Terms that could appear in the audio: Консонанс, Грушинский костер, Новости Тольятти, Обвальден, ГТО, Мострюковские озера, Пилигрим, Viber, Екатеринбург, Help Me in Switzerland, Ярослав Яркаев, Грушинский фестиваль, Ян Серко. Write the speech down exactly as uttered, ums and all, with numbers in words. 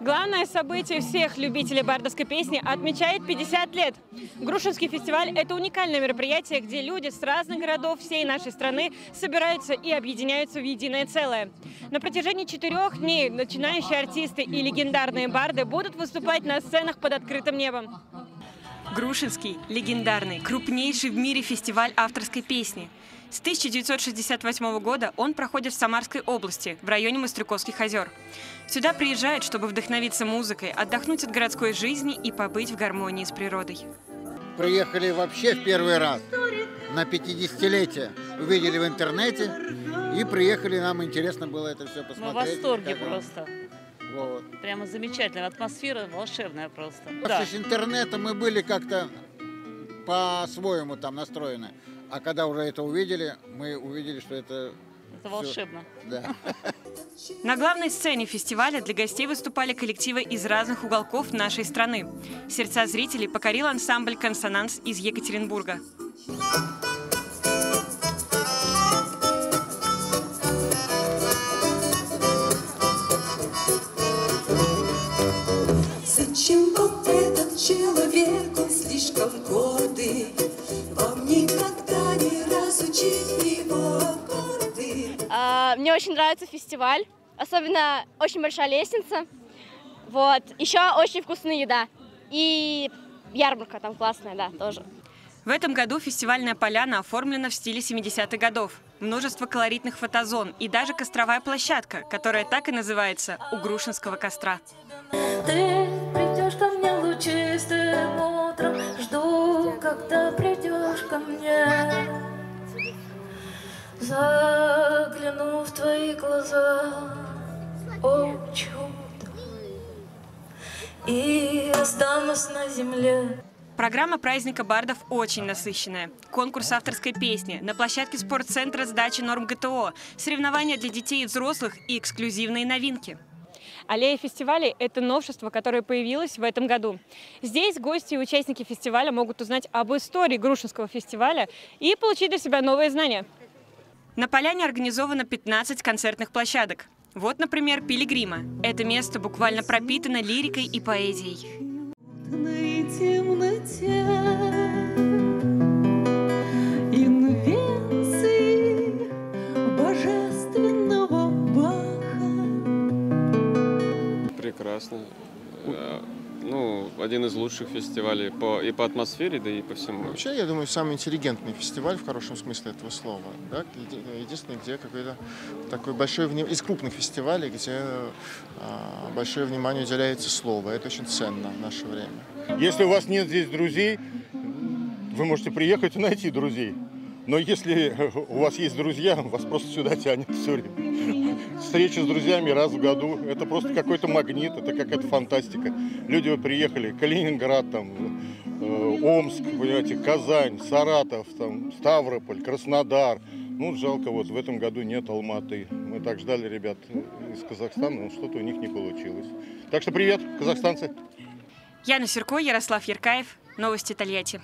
Главное событие всех любителей бардовской песни отмечает пятьдесят лет. Грушинский фестиваль – это уникальное мероприятие, где люди с разных городов всей нашей страны собираются и объединяются в единое целое. На протяжении четырех дней начинающие артисты и легендарные барды будут выступать на сценах под открытым небом. Грушинский – легендарный, крупнейший в мире фестиваль авторской песни. С тысяча девятьсот шестьдесят восьмого года он проходит в Самарской области, в районе Мострюковских озер. Сюда приезжают, чтобы вдохновиться музыкой, отдохнуть от городской жизни и побыть в гармонии с природой. Приехали вообще в первый раз на пятидесятилетие. Увидели в интернете и приехали, нам интересно было это все посмотреть. Мы в восторге просто. Вот. Прямо замечательно, атмосфера волшебная просто. Да. С интернета мы были как-то по-своему там настроены. А когда уже это увидели, мы увидели, что это... Это волшебно. Да. На главной сцене фестиваля для гостей выступали коллективы из разных уголков нашей страны. Сердца зрителей покорил ансамбль «Консонанс» из Екатеринбурга. Зачем вам этот человек, он слишком гордый? Вам никогда не разучить его аккорды. А, мне очень нравится фестиваль, особенно очень большая лестница. Вот. Еще очень вкусная еда. И ярмарка там классная, да, тоже. В этом году фестивальная поляна оформлена в стиле семидесятых годов. Множество колоритных фотозон и даже костровая площадка, которая так и называется «У Грушинского костра». Чистым утром жду, когда придешь ко мне. Загляну в твои глаза, о чудо, и останусь на земле. Программа праздника бардов очень насыщенная. Конкурс авторской песни, на площадке спортцентра сдачи норм ГТО, соревнования для детей и взрослых и эксклюзивные новинки. Аллея фестивалей – это новшество, которое появилось в этом году. Здесь гости и участники фестиваля могут узнать об истории Грушинского фестиваля и получить для себя новые знания. На поляне организовано пятнадцать концертных площадок. Вот, например, Пилигрима. Это место буквально пропитано лирикой и поэзией. Прекрасно. Ну, один из лучших фестивалей по, и по атмосфере, да и по всему. Вообще, я думаю, самый интеллигентный фестиваль в хорошем смысле этого слова. Да? Единственное, где какой-то такой большой внимание, из крупных фестивалей, где а, большое внимание уделяется слову. Это очень ценно в наше время. Если у вас нет здесь друзей, вы можете приехать и найти друзей. Но если у вас есть друзья, вас просто сюда тянет все время. Встреча с друзьями раз в году – это просто какой-то магнит, это какая-то фантастика. Люди приехали, Калининград, там, э, Омск, понимаете, Казань, Саратов, там, Ставрополь, Краснодар. Ну, жалко, вот в этом году нет Алматы. Мы так ждали ребят из Казахстана, но что-то у них не получилось. Так что привет, казахстанцы! Яна Серко, Ярослав Яркаев, Новости Тольятти.